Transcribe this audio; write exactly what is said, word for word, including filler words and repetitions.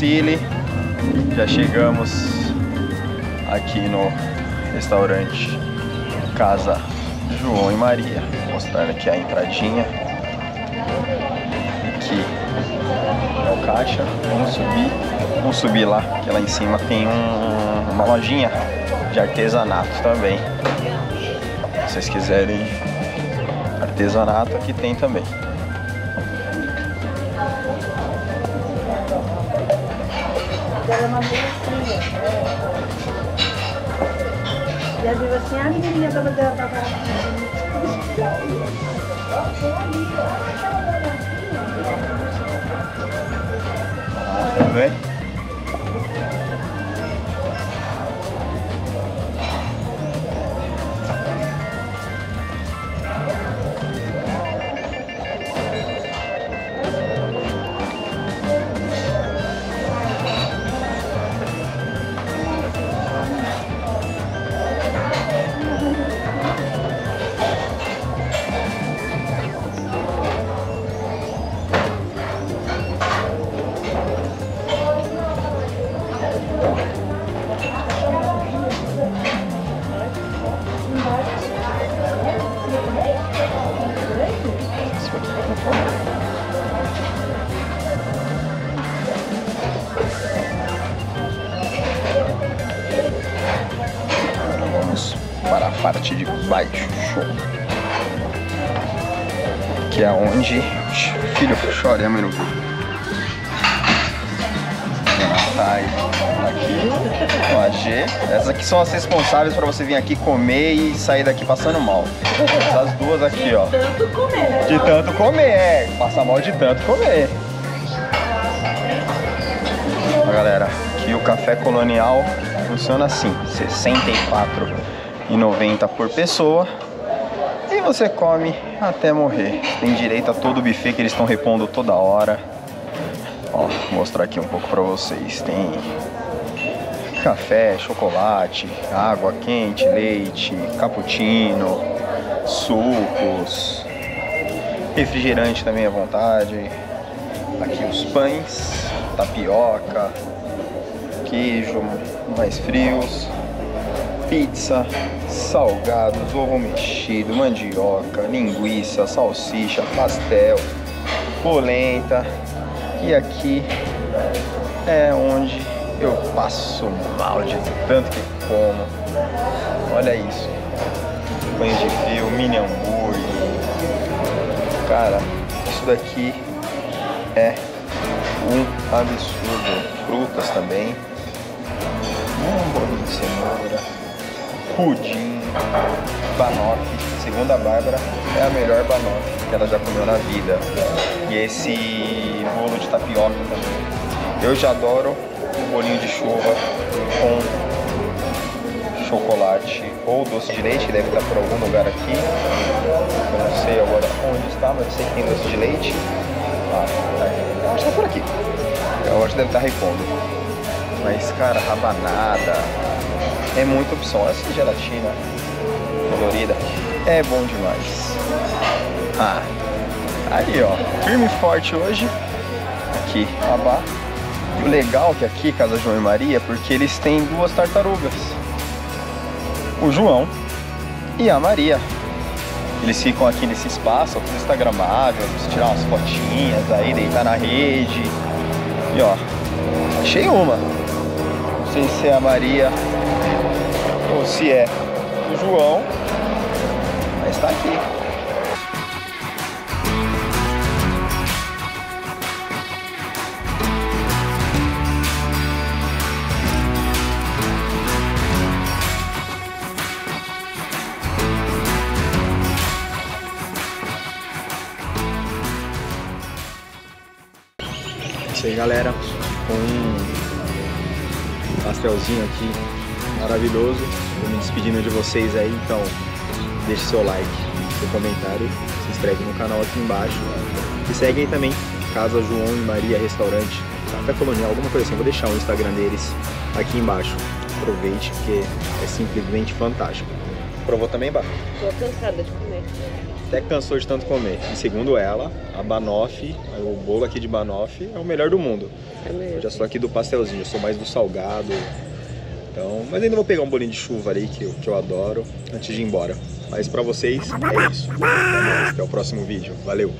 Cili. Já chegamos aqui no restaurante Casa João e Maria. Vou mostrar aqui a entradinha. Aqui é o caixa. Vamos subir. Vamos subir lá, porque lá em cima tem um, uma lojinha de artesanato também. Se vocês quiserem artesanato, aqui tem também. E eu digo assim, a menininha tá batendo a palavra. Ah, tá bem? Para a parte de baixo, que é onde filho chora, é meu irmão. Sai aqui com a G. Essas aqui são as responsáveis para você vir aqui comer e sair daqui passando mal. Essas duas aqui, ó. De tanto comer, né? De tanto comer, é. Passar mal de tanto comer. Ó, galera, aqui o café colonial funciona assim: sessenta e quatro reais e noventa centavos por pessoa, e você come até morrer. Tem direito a todo o buffet que eles estão repondo toda hora. Ó, vou mostrar aqui um pouco pra vocês. Tem café, chocolate, água quente, leite, cappuccino, sucos, refrigerante também à vontade. Aqui os pães, tapioca, queijo mais frios, pizza, salgados, ovo mexido, mandioca, linguiça, salsicha, pastel, polenta. E aqui é onde eu passo mal de tanto que como. Olha isso. Banho de frio, mini hambúrguer. Cara, isso daqui é um absurdo. Frutas também. Um bolinho de cenoura. Pudim, banoffee. Segundo a Bárbara, é a melhor banoffee que ela já comeu na vida. E esse bolo de tapioca também. Eu já adoro um bolinho de chuva com chocolate ou doce de leite, que deve estar por algum lugar aqui. Eu não sei agora onde está, mas eu sei que tem doce de leite. Ah, tá. Acho que está por aqui. Eu acho que deve estar repondo. Mas, cara, rabanada. É muita opção. Essa de gelatina colorida é bom demais. Ah, aí ó, firme e forte hoje. Aqui, abá. E o legal que aqui, Casa João e Maria, é porque eles têm duas tartarugas. O João e a Maria. Eles ficam aqui nesse espaço, ó, tudo instagramável, tirar umas fotinhas aí, deitar na rede. E ó, achei uma. Não sei se é a Maria ou se é o João, mas tá aqui. É isso aí, galera, com um pastelzinho aqui maravilhoso, estou me despedindo de vocês aí, então deixe seu like, seu comentário, se inscreve no canal aqui embaixo e segue aí também Casa João e Maria Restaurante, Café Colonial, alguma coisa assim, vou deixar o Instagram deles aqui embaixo, aproveite porque é simplesmente fantástico. Provou também, Bá? Tô cansada de comer. até cansou de tanto comer. E segundo ela, a banoffee, o bolo aqui de banoffee é o melhor do mundo. É mesmo. Eu já sou aqui do pastelzinho, eu sou mais do salgado. Então, mas ainda vou pegar um bolinho de chuva ali, que eu, que eu adoro, antes de ir embora. Mas pra vocês, é isso. Até o próximo vídeo. Valeu!